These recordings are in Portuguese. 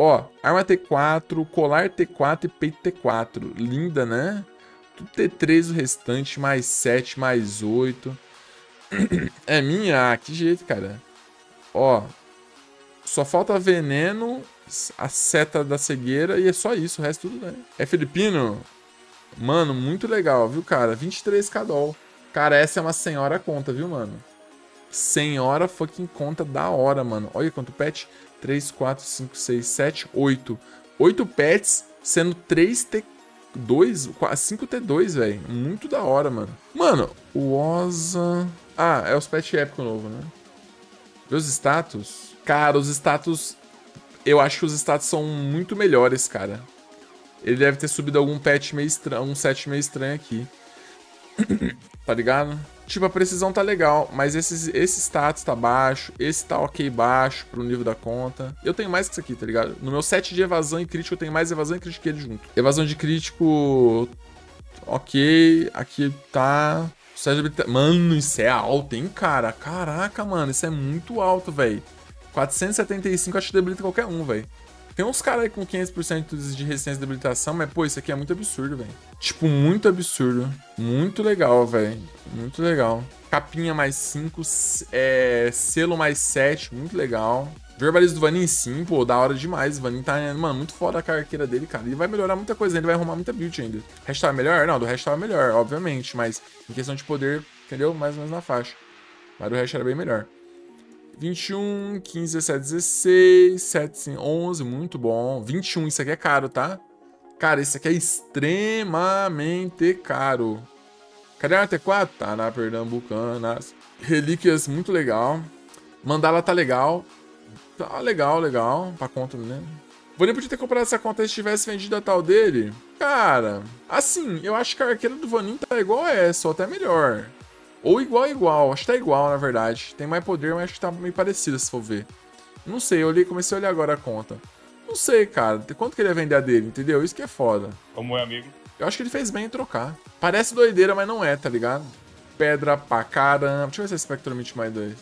Ó, arma T4, colar T4 e peito T4. Linda, né? Tudo T3 o restante, mais 7, mais 8. É minha? Ah, que jeito, cara. Ó, só falta veneno, a seta da cegueira e é só isso. O resto tudo, né? É filipino? Mano, muito legal, viu, cara? 23k doll. Cara, essa é uma senhora conta, viu, mano? Senhora fucking conta da hora, mano. Olha quanto pet. 3, 4, 5, 6, 7, 8. 8 pets, sendo 3T2, 5T2, velho. Muito da hora, mano. Mano, o Oza... Ah, é os pets épico novo, né? E os status? Cara, os status... Eu acho que os status são muito melhores, cara. Ele deve ter subido algum pet meio estranho, um set meio estranho aqui. Tá ligado? Tipo, a precisão tá legal, mas esse status tá baixo, esse tá ok baixo pro nível da conta. Eu tenho mais que isso aqui, tá ligado? No meu set de evasão e crítico, eu tenho mais evasão e crítico que ele junto. Evasão de crítico, ok, aqui tá... Mano, isso é alto, hein, cara? Caraca, mano, isso é muito alto, velho. 475 acho que debilita qualquer um, velho. Tem uns caras aí com 500% de resistência de debilitação, mas, pô, isso aqui é muito absurdo, velho. Tipo, muito absurdo. Muito legal, velho. Muito legal. Capinha mais 5, selo mais 7, muito legal. Verbalizo do Vanin, sim, pô, da hora demais. O Vanin tá, mano, muito foda a carqueira dele, cara. Ele vai melhorar muita coisa, ele vai arrumar muita build ainda. O resto tava melhor? Não, do resto tava melhor, obviamente. Mas, em questão de poder, entendeu? Mais ou menos na faixa. Mas o resto era bem melhor. 21, 15, 17, 16, 7, 11, muito bom. 21, isso aqui é caro, tá? Cara, isso aqui é extremamente caro. Cadê a T4? Tá na Pernambucana. Relíquias, muito legal. Mandala tá legal. Tá legal, legal. Pra conta, né? Vanin podia ter comprado essa conta se tivesse vendido a tal dele. Cara, assim, eu acho que a arqueira do Vanin tá igual a essa, ou até melhor. Ou igual, acho que tá igual, na verdade. Tem mais poder, mas acho que tá meio parecido, se for ver. Não sei, eu comecei a olhar agora a conta. Não sei, cara, quanto que ele ia vender a dele, entendeu? Isso que é foda. Como é, amigo? Eu acho que ele fez bem em trocar. Parece doideira, mas não é, tá ligado? Pedra pra caramba. Deixa eu ver se é Spectrum It mais 2.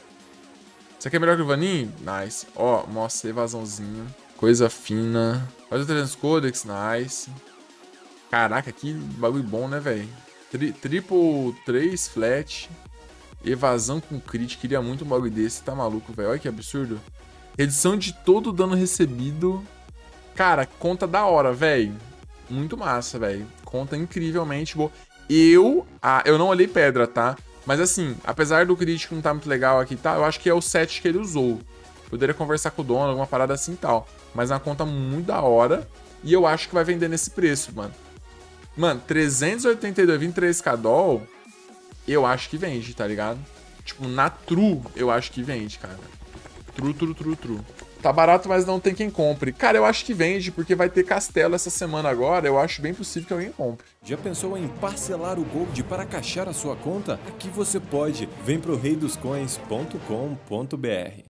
Isso aqui é melhor que o Vanin? Nice. Ó, nossa, evasãozinho. Coisa fina. Mais o 300 Codex, nice. Caraca, que bagulho bom, né, velho? Triple 3 flat. Evasão com crit. Queria muito um bagulho desse. Tá maluco, velho. Olha que absurdo. Redução de todo o dano recebido. Cara, conta da hora, velho. Muito massa, velho. Conta incrivelmente boa. Eu não olhei pedra, tá? Mas assim, apesar do crítico não tá muito legal aqui, tá? Eu acho que é o set que ele usou. Poderia conversar com o dono, alguma parada assim e tal. Mas é uma conta muito da hora. E eu acho que vai vender nesse preço, mano. Mano, 382, 23k doll, eu acho que vende, tá ligado? Tipo, na true, eu acho que vende, cara. True. Tá barato, mas não tem quem compre. Cara, eu acho que vende, porque vai ter castelo essa semana agora. Eu acho bem possível que alguém compre. Já pensou em parcelar o Gold para caixar a sua conta? Aqui você pode. Vem pro reidoscoins.com.br.